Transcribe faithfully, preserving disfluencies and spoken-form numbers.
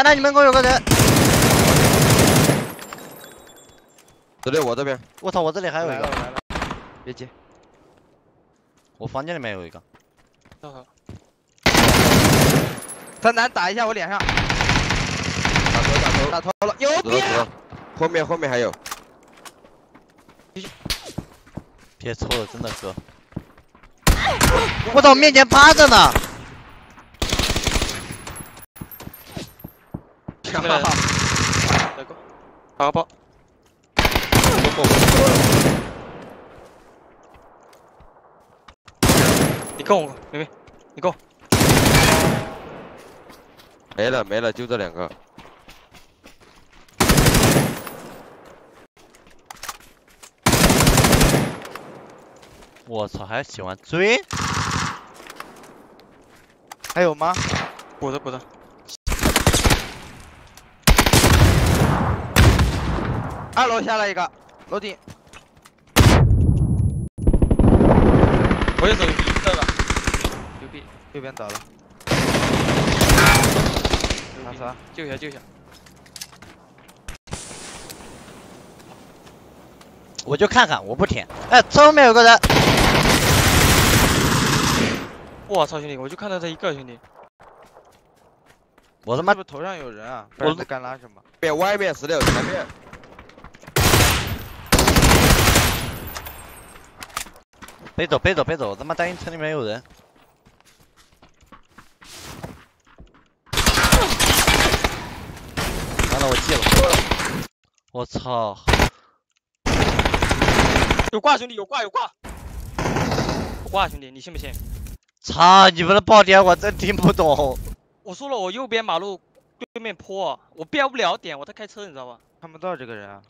咱俩你门口有个人。子烈，我这边。我操，我这里还有一个。别急，我房间里面有一个。三男打一下我脸上。打头，打头，打头了，牛逼！后面，后面还有。别抽了，真的哥。 我到面前趴着呢，哈哈，来个，打包，你够我，妹妹，你够，没了没了，就这两个，我操，还喜欢追。 还有吗？补的补的。二楼下来一个，楼顶。我也走一个了。牛逼，右边倒了。啥啥？救一下，救一下。我就看看，我不舔。哎，后面有个人。 我操，兄弟，我就看到他一个兄弟。我他妈头上有人啊！我在干拉什么？别外面十六，前面。别走，别走，别走！我他妈担心城里面有人。完了，我记了。我操！有挂，兄弟，有挂，有挂。有挂，兄弟，你信不信？ 操！你们的爆点我真听不懂。我说了，我右边马路对面坡，我标不了点，我在开车，你知道吧？看不到这个人啊。